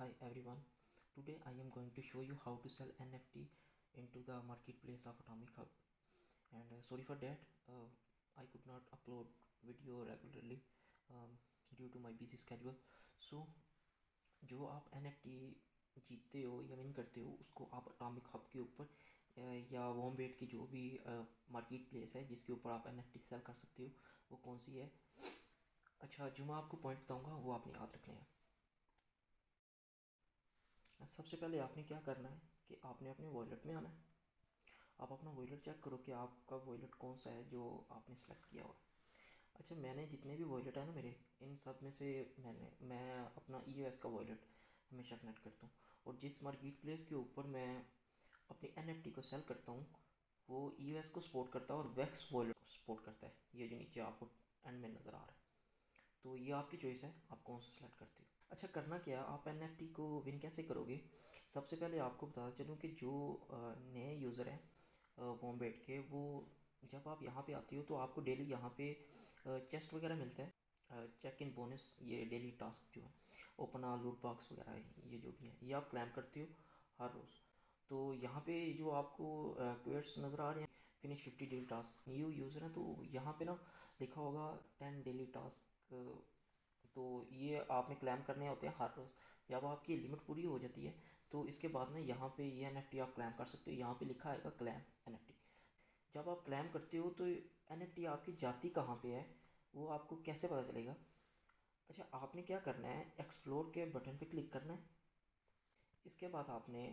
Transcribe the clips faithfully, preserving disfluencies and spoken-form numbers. Hi everyone, today I am going to show you how to sell N F T into the marketplace of Atomic Hub. And uh, sorry for that, uh, I could not upload video regularly um, due to my busy schedule. So जो आप N F T जीतते हो या win करते हो उसको आप Atomic Hub के ऊपर या वॉमबेट की जो भी मार्केट प्लेस है जिसके ऊपर आप N F T सेल कर सकते हो वो कौन सी है. अच्छा, जो मैं आपको पॉइंट बताऊँगा वो आपने याद रखने हैं. सबसे पहले आपने क्या करना है कि आपने अपने वॉलेट में आना है. आप अपना वॉलेट चेक करो कि आपका वॉलेट कौन सा है जो आपने सेलेक्ट किया हुआ है. अच्छा, मैंने जितने भी वॉलेट है ना मेरे, इन सब में से मैंने मैं अपना E O S का वॉलेट हमेशा कनेक्ट करता हूँ, और जिस मार्केट प्लेस के ऊपर मैं अपनी N F T को सेल करता हूँ वो E O S को सपोर्ट करता है और W A X वॉलेट को सपोर्ट करता है. ये जो नीचे आपको एंड में नज़र आ रहा है, तो ये आपकी चॉइस है आप कौन सा सेलेक्ट करते हो. अच्छा, करना क्या, आप N F T को विन कैसे करोगे. सबसे पहले आपको बताता चलूँ कि जो नए यूज़र हैं वॉमबेट के, वो जब आप यहाँ पे आती हो तो आपको डेली यहाँ पे चेस्ट वगैरह मिलता है, चेक इन बोनस, ये डेली टास्क जो है, ओपन आ लूट बॉक्स वगैरह है, ये जो भी है ये आप क्लैम करते हो हर रोज़. तो यहाँ पे जो आपको क्वेट्स नज़र आ रहे हैं, finish fifty daily task, new user हैं तो यहाँ पर ना लिखा होगा टेन डेली टास्क, तो ये आपने क्लेम करने होते हैं हर रोज़. जब आपकी लिमिट पूरी हो जाती है तो इसके बाद में यहाँ पे ये यह N F T आप क्लेम कर सकते हो. यहाँ पे लिखा आएगा क्लेम N F T. जब आप क्लेम करते हो तो N F T आपकी जाती कहाँ पे है वो आपको कैसे पता चलेगा. अच्छा, आपने क्या करना है, एक्सप्लोर के बटन पे क्लिक करना है. इसके बाद आपने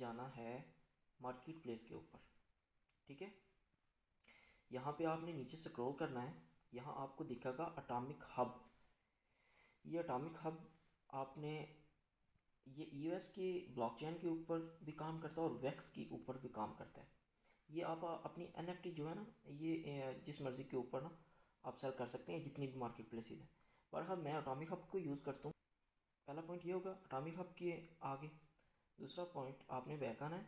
जाना है मार्केट प्लेस के ऊपर, ठीक है. यहाँ पर आपने नीचे स्क्रॉल करना है, यहाँ आपको दिखेगा अटॉमिक हब. ये अटॉमिक हब आपने ये E O S के ब्लॉकचेन के ऊपर भी काम करता है और W A X के ऊपर भी काम करता है. ये आप अपनी N F T जो है ना ये जिस मर्ज़ी के ऊपर ना आप सेल कर सकते हैं, जितनी भी मार्केट प्लेसेज हैं. पर हाँ, मैं अटॉमिक हब को यूज़ करता हूँ. पहला पॉइंट ये होगा अटॉमिक हब के आगे. दूसरा पॉइंट, आपने बैक आना है.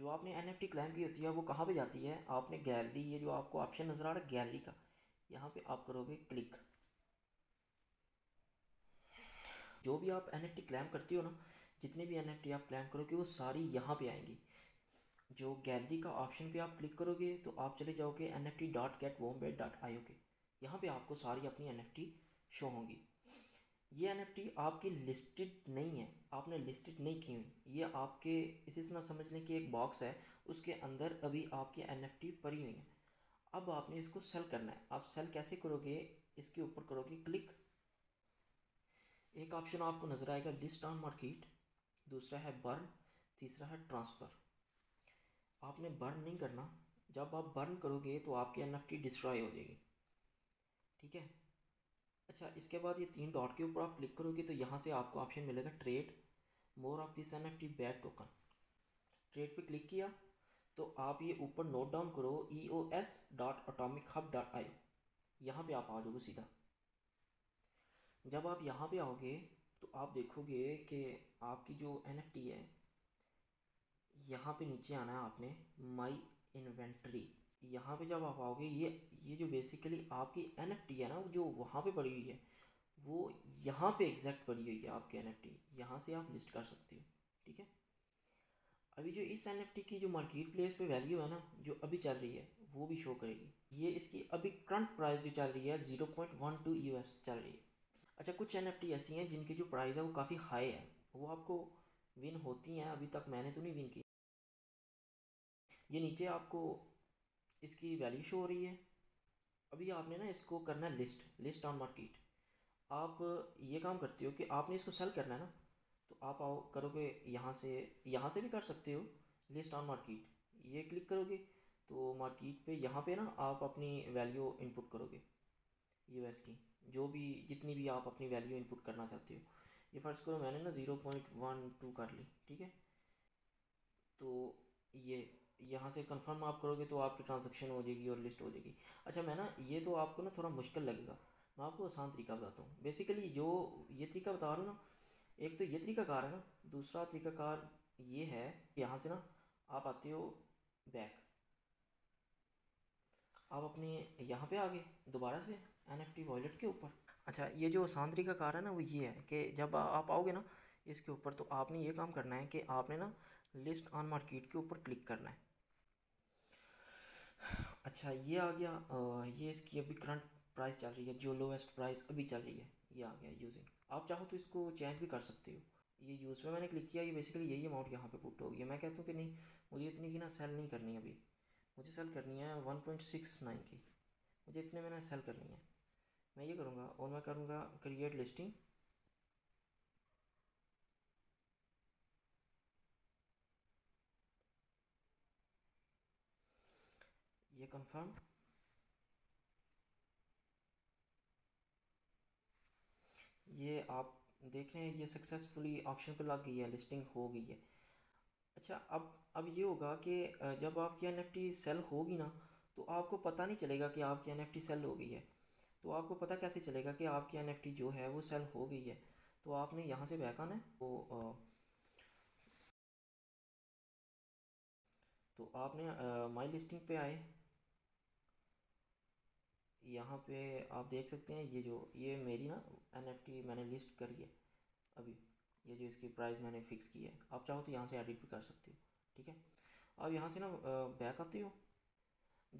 जो आपने N F T क्लेम की होती है वो कहाँ पर जाती है, आपने गैलरी, ये जो आपको ऑप्शन नज़र आ रहा है गैलरी का, यहाँ पर आप करोगे क्लिक. जो भी आप N F T क्लेम करती हो ना, जितने भी N F T आप क्लेम करोगे वो सारी यहाँ पे आएंगी. जो गैलरी का ऑप्शन पे आप क्लिक करोगे तो आप चले जाओगे N F T dot get bombe dot I O के. यहाँ पे आपको सारी अपनी N F T शो होंगी. ये N F T आपकी लिस्टेड नहीं है, आपने लिस्टेड नहीं की हुई, ये आपके इसी से ना समझ लें कि एक बॉक्स है, उसके अंदर अभी आपकी N F T पड़ी हुई है. अब आपने इसको सेल करना है. आप सेल कैसे करोगे, इसके ऊपर करोगे क्लिक. एक ऑप्शन आपको नज़र आएगा लिस्ट ऑन मार्केट, दूसरा है बर्न, तीसरा है ट्रांसफ़र. आपने बर्न नहीं करना. जब आप बर्न करोगे तो आपकी N F T डिस्ट्रॉय हो जाएगी, ठीक है. अच्छा, इसके बाद ये तीन डॉट के ऊपर आप क्लिक करोगे तो यहाँ से आपको ऑप्शन मिलेगा trade more of this N F T back token. Trade पे क्लिक किया तो आप ये ऊपर नोट डाउन करो E O S dot atomic hub dot I O. यहाँ पर आप आ जाओगे सीधा. जब आप यहाँ पे आओगे तो आप देखोगे कि आपकी जो N F T है, यहाँ पे नीचे आना है आपने माई इन्वेंट्री. यहाँ पे जब आप आओगे ये ये जो बेसिकली आपकी N F T है ना जो वहाँ पे पड़ी हुई है वो यहाँ पे एग्जैक्ट पड़ी हुई है आपकी N F T. यहाँ से आप लिस्ट कर सकते हो, ठीक है. अभी जो इस N F T की जो मार्केट प्लेस पे वैल्यू है ना जो अभी चल रही है वो भी शो करेगी. ये इसकी अभी करंट प्राइस जो चल रही है zero point one two U S चल रही है. अच्छा, कुछ N F T ऐसी हैं जिनकी जो प्राइस है वो काफ़ी हाई है, वो आपको विन होती हैं. अभी तक मैंने तो नहीं विन की. ये नीचे आपको इसकी वैल्यू शो हो रही है. अभी आपने ना इसको करना है लिस्ट लिस्ट ऑन मार्केट. आप ये काम करते हो कि आपने इसको सेल करना है ना, तो आप आओ करोगे यहाँ से, यहाँ से भी कर सकते हो लिस्ट ऑन मार्केट. ये क्लिक करोगे तो मार्केट पे यहाँ पे ना आप अपनी वैल्यू इनपुट करोगे U S की, जो भी जितनी भी आप अपनी वैल्यू इनपुट करना चाहते हो. ये फर्स्ट करो मैंने ना ज़ीरो पॉइंट वन टू कर ली, ठीक है. तो ये यहाँ से कंफर्म आप करोगे तो आपकी ट्रांजैक्शन हो जाएगी और लिस्ट हो जाएगी. अच्छा, मैं ना ये तो आपको ना थोड़ा मुश्किल लगेगा, मैं आपको आसान तरीका बताता हूँ. बेसिकली जो ये तरीका बता रहा हूँ ना, एक तो ये तरीकाकार है ना, दूसरा तरीकाकार ये है. यहाँ से ना आप आते हो बैक, आप अपने यहाँ पे आ गए दोबारा से N F T वॉलेट के ऊपर. अच्छा, ये जो आसान तरीका कार है ना वो ये है कि जब आप आओगे ना इसके ऊपर। तो आपने ये काम करना है कि आपने ना लिस्ट ऑन मार्केट के ऊपर क्लिक करना है। अच्छा ये आ गया, आ, ये इसकी अभी करंट प्राइस चल रही है, जो लोवेस्ट प्राइस अभी चल रही है ये आ गया यूजिंग। आप चाहो तो इसको चेंज भी कर सकते हो। ये यूज़ में मैंने क्लिक किया, ये बेसिकली यही अमाउंट यहाँ पे पुट होगी। मैं कहता हूँ कि नहीं, मुझे इतनी की ना सेल नहीं करनी है, अभी मुझे सेल करनी है वन पॉइंट सिक्स नाइन की, मुझे इतने में ना सेल करनी है। मैं ये करूँगा और मैं करूँगा क्रिएट लिस्टिंग। ये कंफर्म, ये आप देख रहे हैं ये सक्सेसफुली ऑक्शन पर लग गई है, लिस्टिंग हो गई है। अच्छा अब अब ये होगा कि जब आपकी एनएफटी सेल होगी ना, तो आपको पता नहीं चलेगा कि आपकी एनएफटी सेल हो गई है। तो आपको पता कैसे चलेगा कि आपकी एनएफटी जो है वो सेल हो गई है? तो आपने यहाँ से बैक आना है, तो तो आपने माय लिस्टिंग पे आए, यहाँ पे आप देख सकते हैं ये जो ये मेरी ना एनएफटी मैंने लिस्ट करी है अभी, ये जो इसकी प्राइस मैंने फ़िक्स की है। आप चाहो तो यहाँ से एडिट भी कर सकते हो, ठीक है। आप यहाँ से ना बैक आते हो,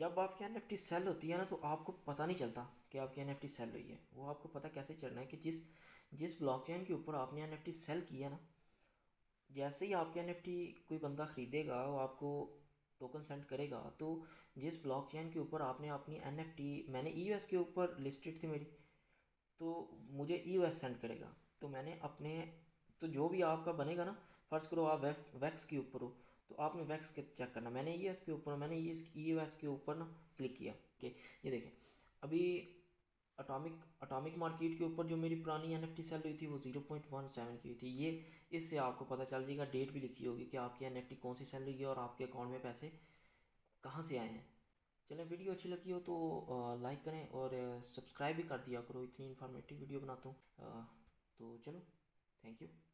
जब आपकी एनएफटी सेल होती है ना तो आपको पता नहीं चलता कि आपकी एनएफटी सेल हुई है। वो आपको पता कैसे चलना है कि जिस जिस ब्लॉकचेन के ऊपर आपने एनएफटी सेल की है ना, जैसे ही आपकी एनएफटी कोई बंदा ख़रीदेगा वो आपको टोकन सेंड करेगा, तो जिस ब्लॉकचेन के ऊपर आपने अपनी एनएफटी, मैंने ईओएस के ऊपर लिस्टेड थी मेरी, तो मुझे ईओएस सेंड करेगा। तो मैंने अपने, तो जो भी आपका बनेगा ना, फर्ज करो आप वै, वैक्स के ऊपर हो, तो आपने वैक्स के चेक करना। मैंने ईओएस के ऊपर, मैंने ईओएस के ऊपर ना क्लिक किया कि ये देखें अभी अटोमिक अटोमिक मार्केट के ऊपर जो मेरी पुरानी एनएफटी सेल हुई थी वो ज़ीरो पॉइंट वन सेवन की हुई थी। ये इससे आपको पता चल जाएगा, डेट भी लिखी होगी कि आपकी एनएफटी कौन सी सेल हुई है और आपके अकाउंट में पैसे कहाँ से आए हैं। चलें, वीडियो अच्छी लगी हो तो लाइक करें और सब्सक्राइब भी कर दिया करो, इतनी इन्फॉर्मेटिव वीडियो बनाता हूँ। तो चलो, थैंक यू।